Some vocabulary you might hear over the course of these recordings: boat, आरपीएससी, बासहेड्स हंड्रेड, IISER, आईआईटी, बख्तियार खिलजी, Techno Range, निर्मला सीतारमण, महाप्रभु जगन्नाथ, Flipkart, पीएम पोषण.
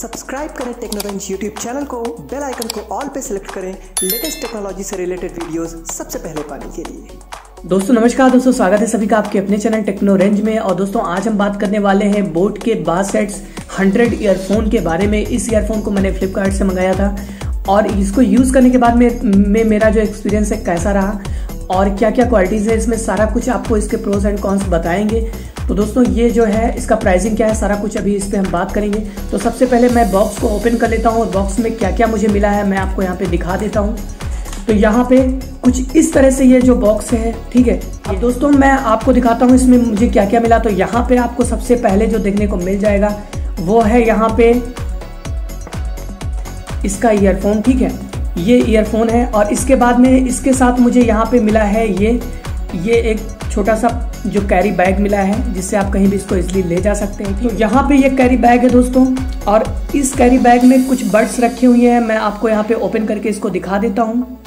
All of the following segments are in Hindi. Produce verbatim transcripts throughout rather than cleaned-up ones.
सब्सक्राइब करें टेक्नो रेंज यूट्यूब चैनल को, बेल आइकन को ऑल पे सिलेक्ट करें लेटेस्ट टेक्नोलॉजी से रिलेटेड वीडियोस सबसे पहले पाने के लिए। दोस्तों नमस्कार, दोस्तों स्वागत है सभी का आपके अपने चैनल टेक्नो रेंज में। और दोस्तों आज हम बात करने वाले हैं बोट के बासहेड्स हंड्रेड ईयरफोन के बारे में। इस ईयरफोन को मैंने फ्लिपकार्ट से मंगाया था और इसको यूज़ करने के बाद में, में मेरा जो एक्सपीरियंस है कैसा रहा और क्या क्या क्वालिटीज़ है इसमें, सारा कुछ आपको इसके प्रोज एंड कॉन्स बताएंगे। तो दोस्तों ये जो है इसका प्राइसिंग क्या है, सारा कुछ अभी इस पर हम बात करेंगे। तो सबसे पहले मैं बॉक्स को ओपन कर लेता हूँ और बॉक्स में क्या क्या मुझे मिला है मैं आपको यहाँ पे दिखा देता हूँ। तो यहाँ पे कुछ इस तरह से ये जो बॉक्स है, ठीक है। अब दोस्तों मैं आपको दिखाता हूँ इसमें मुझे क्या क्या मिला। तो यहाँ पर आपको सबसे पहले जो देखने को मिल जाएगा वो है यहाँ पर इसका ईयरफोन, ठीक है। ये ईयरफोन है और इसके बाद में इसके साथ मुझे यहाँ पे मिला है ये ये एक छोटा सा जो कैरी बैग मिला है जिससे आप कहीं भी इसको इजीली ले जा सकते हैं। तो यहाँ पे ये कैरी बैग है दोस्तों और इस कैरी बैग में कुछ बड्स रखे हुए हैं। मैं आपको यहाँ पे ओपन करके इसको दिखा देता हूँ।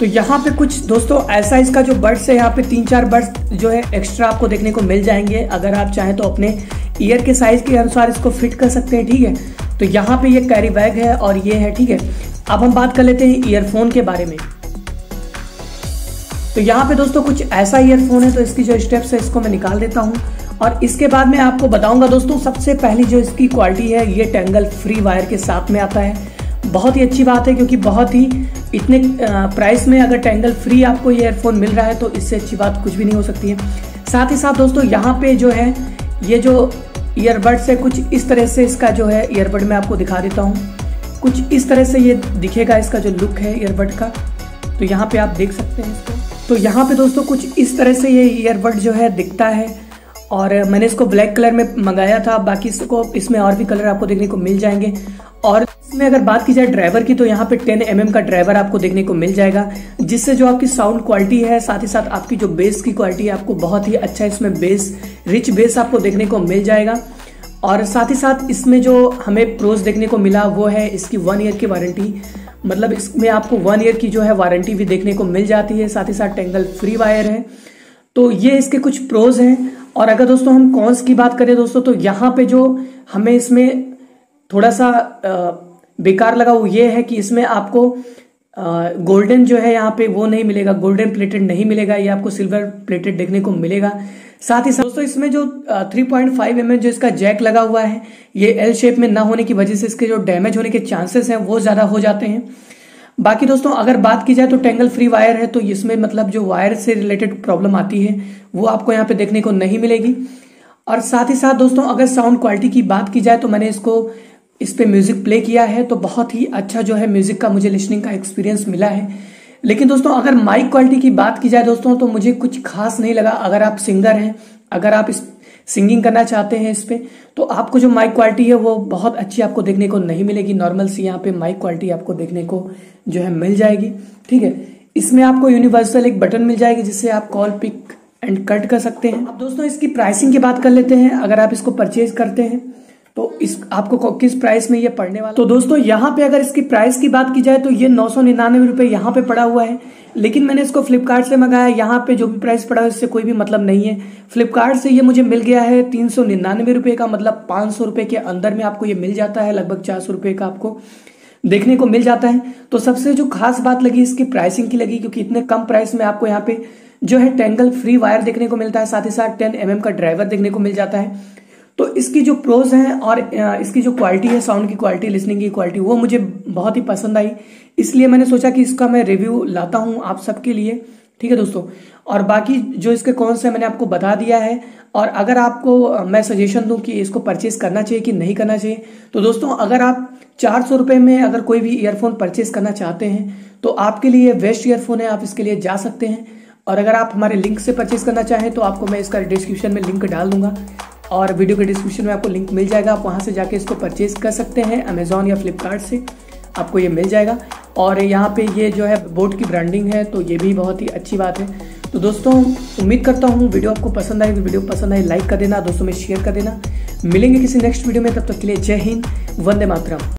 तो यहाँ पे कुछ दोस्तों ऐसा इसका जो बड्स है, यहाँ पे तीन चार बड्स जो है एक्स्ट्रा आपको देखने को मिल जाएंगे। अगर आप चाहें तो अपने ईयर के साइज के अनुसार इसको फिट कर सकते हैं, ठीक है। तो यहाँ पे ये कैरी बैग है और ये है, ठीक है। अब हम बात कर लेते हैं ईयरफोन के बारे में। तो यहाँ पे दोस्तों कुछ ऐसा ईयरफोन है। तो इसकी जो स्टेप्स है इसको मैं निकाल देता हूँ और इसके बाद मैं आपको बताऊँगा। दोस्तों सबसे पहली जो इसकी क्वालिटी है, ये टैंगल फ्री वायर के साथ में आता है। बहुत ही अच्छी बात है क्योंकि बहुत ही इतने प्राइस में अगर टैंगल फ्री आपको ये एयरफोन मिल रहा है तो इससे अच्छी बात कुछ भी नहीं हो सकती है। साथ ही साथ दोस्तों यहाँ पे जो है ये जो ईयरबड्स है कुछ इस तरह से इसका जो है ईयरबड मैं आपको दिखा देता हूँ। कुछ इस तरह से ये दिखेगा, इसका जो लुक है ईयरबड का। तो यहाँ पे आप देख सकते हैं इसको। तो यहाँ पे दोस्तों कुछ इस तरह से ये ईयरबड जो है दिखता है और मैंने इसको ब्लैक कलर में मंगाया था। बाकी इसको इसमें और भी कलर आपको देखने को मिल जाएंगे। और इसमें अगर बात की जाए ड्राइवर की तो यहाँ पे टेन एम एम का ड्राइवर आपको देखने को मिल जाएगा जिससे जो आपकी साउंड क्वालिटी है, साथ ही साथ आपकी जो बेस की क्वालिटी है, आपको बहुत ही अच्छा इसमें बेस रिच बेस आपको देखने को मिल जाएगा। और साथ ही साथ इसमें जो हमें प्रोज देखने को मिला वो है इसकी वन ईयर की वारंटी। मतलब इसमें आपको वन ईयर की जो है वारंटी भी देखने को मिल जाती है। साथ ही साथ टेंगल फ्री वायर है। तो ये इसके कुछ प्रोज हैं। और अगर दोस्तों हम कॉन्स की बात करें दोस्तों, तो यहाँ पे जो हमें इसमें थोड़ा सा बेकार लगा वो ये है कि इसमें आपको गोल्डन जो है यहाँ पे वो नहीं मिलेगा, गोल्डन प्लेटेड नहीं मिलेगा, ये आपको सिल्वर प्लेटेड देखने को मिलेगा। साथ ही साथ दोस्तों इसमें जो three point five M M जो इसका जैक लगा हुआ है ये एल शेप में ना होने की वजह से इसके जो डैमेज होने के चांसेस हैं वो ज़्यादा हो जाते हैं। बाकी दोस्तों अगर बात की जाए तो टेंगल फ्री वायर है तो इसमें मतलब जो वायर से रिलेटेड प्रॉब्लम आती है वो आपको यहाँ पे देखने को नहीं मिलेगी। और साथ ही साथ दोस्तों अगर साउंड क्वालिटी की बात की जाए तो मैंने इसको इस पे म्यूजिक प्ले किया है तो बहुत ही अच्छा जो है म्यूजिक का मुझे लिसनिंग का एक्सपीरियंस मिला है। लेकिन दोस्तों अगर माइक क्वालिटी की बात की जाए दोस्तों तो मुझे कुछ खास नहीं लगा। अगर आप सिंगर हैं, अगर आप इस सिंगिंग करना चाहते हैं इस पे, तो आपको जो माइक क्वालिटी है वो बहुत अच्छी आपको देखने को नहीं मिलेगी। नॉर्मल सी यहाँ पे माइक क्वालिटी आपको देखने को जो है मिल जाएगी, ठीक है। इसमें आपको यूनिवर्सल एक बटन मिल जाएगी जिससे आप कॉल पिक एंड कट कर सकते हैं। अब दोस्तों इसकी प्राइसिंग की बात कर लेते हैं। अगर आप इसको परचेज करते हैं तो इस आपको किस प्राइस में ये पड़ने वाला। तो दोस्तों यहाँ पे अगर इसकी प्राइस की बात की जाए तो ये नौ सौ निन्यानवे रुपये यहाँ पे पड़ा हुआ है। लेकिन मैंने इसको फ्लिपकार्ट से मंगाया, यहाँ पे जो भी प्राइस पड़ा है इससे कोई भी मतलब नहीं है। फ्लिपकार्ट से ये मुझे मिल गया है तीन सौ निन्यानवे रुपये का, मतलब पाँच सौ रुपये के अंदर में आपको ये मिल जाता है। लगभग चार सौ रुपये का आपको देखने को मिल जाता है। तो सबसे जो खास बात लगी इसकी प्राइसिंग की लगी, क्योंकि इतने कम प्राइस में आपको यहाँ पे जो है टेंगल फ्री वायर देखने को मिलता है, साथ ही साथ टेन एम एम का ड्राइवर देखने को मिल जाता है। तो इसकी जो प्रोज हैं और इसकी जो क्वालिटी है, साउंड की क्वालिटी, लिसनिंग की क्वालिटी, वो मुझे बहुत ही पसंद आई। इसलिए मैंने सोचा कि इसका मैं रिव्यू लाता हूं आप सबके लिए, ठीक है दोस्तों। और बाकी जो इसके कॉन्स हैं मैंने आपको बता दिया है। और अगर आपको मैं सजेशन दूं कि इसको परचेस करना चाहिए कि नहीं करना चाहिए, तो दोस्तों अगर आप चार सौ रुपये में अगर कोई भी ईयरफोन परचेस करना चाहते हैं तो आपके लिए बेस्ट ईयरफोन है, आप इसके लिए जा सकते हैं। और अगर आप हमारे लिंक से परचेस करना चाहें तो आपको मैं इसका डिस्क्रिप्शन में लिंक डाल दूंगा और वीडियो के डिस्क्रिप्शन में आपको लिंक मिल जाएगा। आप वहाँ से जाके इसको परचेज़ कर सकते हैं। अमेज़ॉन या फ्लिपकार्ट से आपको ये मिल जाएगा। और यहाँ पे ये जो है बोट की ब्रांडिंग है तो ये भी बहुत ही अच्छी बात है। तो दोस्तों उम्मीद करता हूँ वीडियो आपको पसंद आए। वीडियो पसंद आए लाइक कर देना, दोस्तों में शेयर कर देना। मिलेंगे किसी नेक्स्ट वीडियो में, तब तक के लिए जय हिंद, वंदे मातरम।